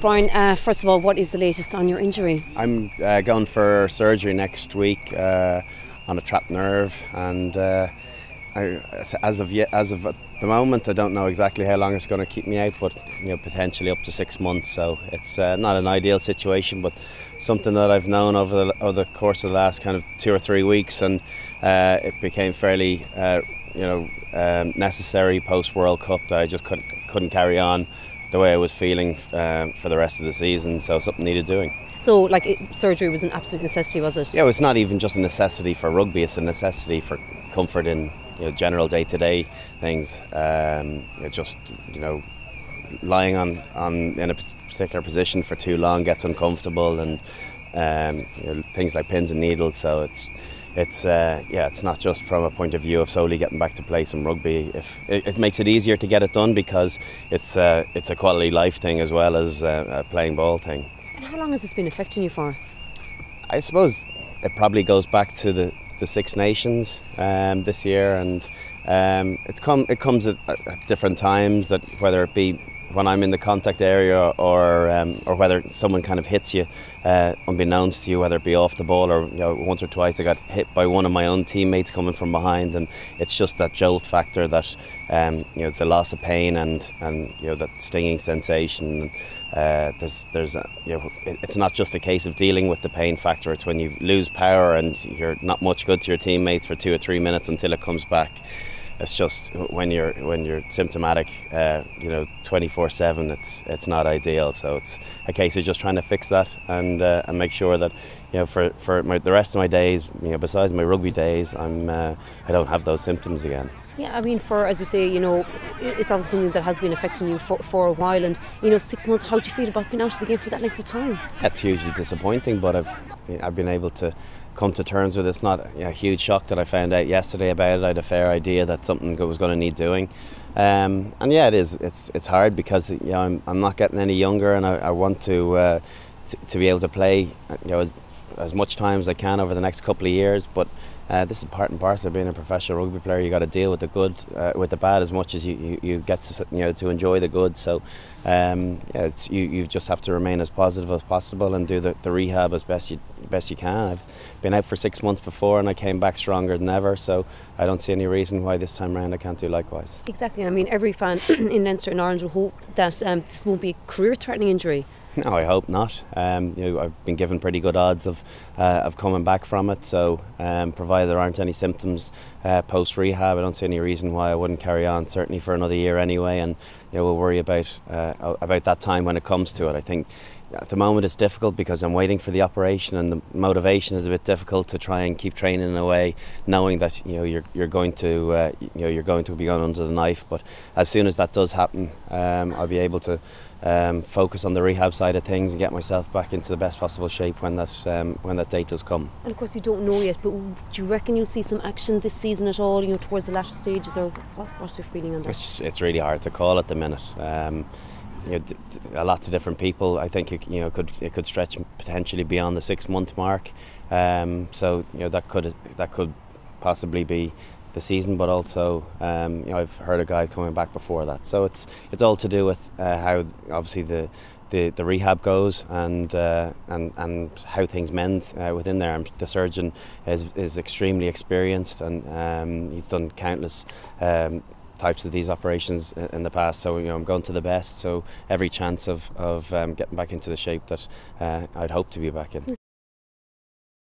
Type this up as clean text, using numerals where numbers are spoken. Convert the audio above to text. Brian, first of all, what is the latest on your injury? I'm going for surgery next week on a trapped nerve, and as of at the moment, I don't know exactly how long it's going to keep me out, but you know, potentially up to 6 months. So it's not an ideal situation, but something that I've known over the course of the last kind of 2 or 3 weeks, and it became fairly necessary post World Cup that I just couldn't carry on the way I was feeling for the rest of the season, so something needed doing. So, like, surgery was an absolute necessity, was it? Yeah, it's not even just a necessity for rugby, it's a necessity for comfort in, you know, general day-to-day things. Just, you know, lying in a particular position for too long gets uncomfortable, and you know, things like pins and needles. So it's not just from a point of view of solely getting back to play some rugby. It makes it easier to get it done because it's a quality life thing as well as a playing ball thing. And how long has this been affecting you for? I suppose it probably goes back to the Six Nations this year, and it comes at different times, that whether it be when I'm in the contact area or whether someone kind of hits you unbeknownst to you, whether it be off the ball or, you know, once or twice I got hit by one of my own teammates coming from behind, and it's just that jolt factor that, you know, it's a loss of pain and you know, that stinging sensation. It's not just a case of dealing with the pain factor, it's when you lose power and you're not much good to your teammates for 2 or 3 minutes until it comes back. It's just when you're symptomatic, 24/7. It's not ideal. So it's a case of just trying to fix that and make sure that, you know, for the rest of my days, you know, besides my rugby days, I don't have those symptoms again. Yeah, I mean, for, as you say, you know, it's obviously something that has been affecting you for a while, and, you know, 6 months. How do you feel about being out of the game for that length of time? That's hugely disappointing, but I've been able to come to terms with it. It's not a huge shock that I found out yesterday about it. I had a fair idea that something was going to need doing, and yeah, it is. It's hard because, you know, I'm not getting any younger, and I want to be able to play, you know, as much time as I can over the next couple of years. But this is part and parcel of being a professional rugby player. You got to deal with the good, with the bad, as much as you get to, you know, to enjoy the good. So yeah, you just have to remain as positive as possible and do the rehab as best you can. I've been out for 6 months before, and I came back stronger than ever, so I don't see any reason why this time around I can't do likewise. Exactly. I mean, every fan in Leinster and Ireland will hope that this won't be a career-threatening injury. No, I hope not. You know, I've been given pretty good odds of coming back from it, so provided there aren't any symptoms post-rehab, I don't see any reason why I wouldn't carry on, certainly for another year anyway, and, you know, we'll worry about that time when it comes to it. I think at the moment it's difficult because I'm waiting for the operation, and the motivation is a bit difficult to try and keep training in a way, knowing that, you know, you're going to be going under the knife. But as soon as that does happen, I'll be able to focus on the rehab side of things and get myself back into the best possible shape when that date does come. And of course you don't know yet, but do you reckon you'll see some action this season at all, you know, towards the latter stages, or what's your feeling on that? It's really hard to call at the minute. You know, a lot of different people, I think, you know, it could stretch potentially beyond the 6 month mark, so, you know, that could possibly be the season, but also, you know, I've heard a guy coming back before that, so it's all to do with how obviously the rehab goes and how things mend within there. The surgeon is extremely experienced, and he's done countless types of these operations in the past, so, you know, I'm going to the best, so every chance of getting back into the shape that I'd hope to be back in.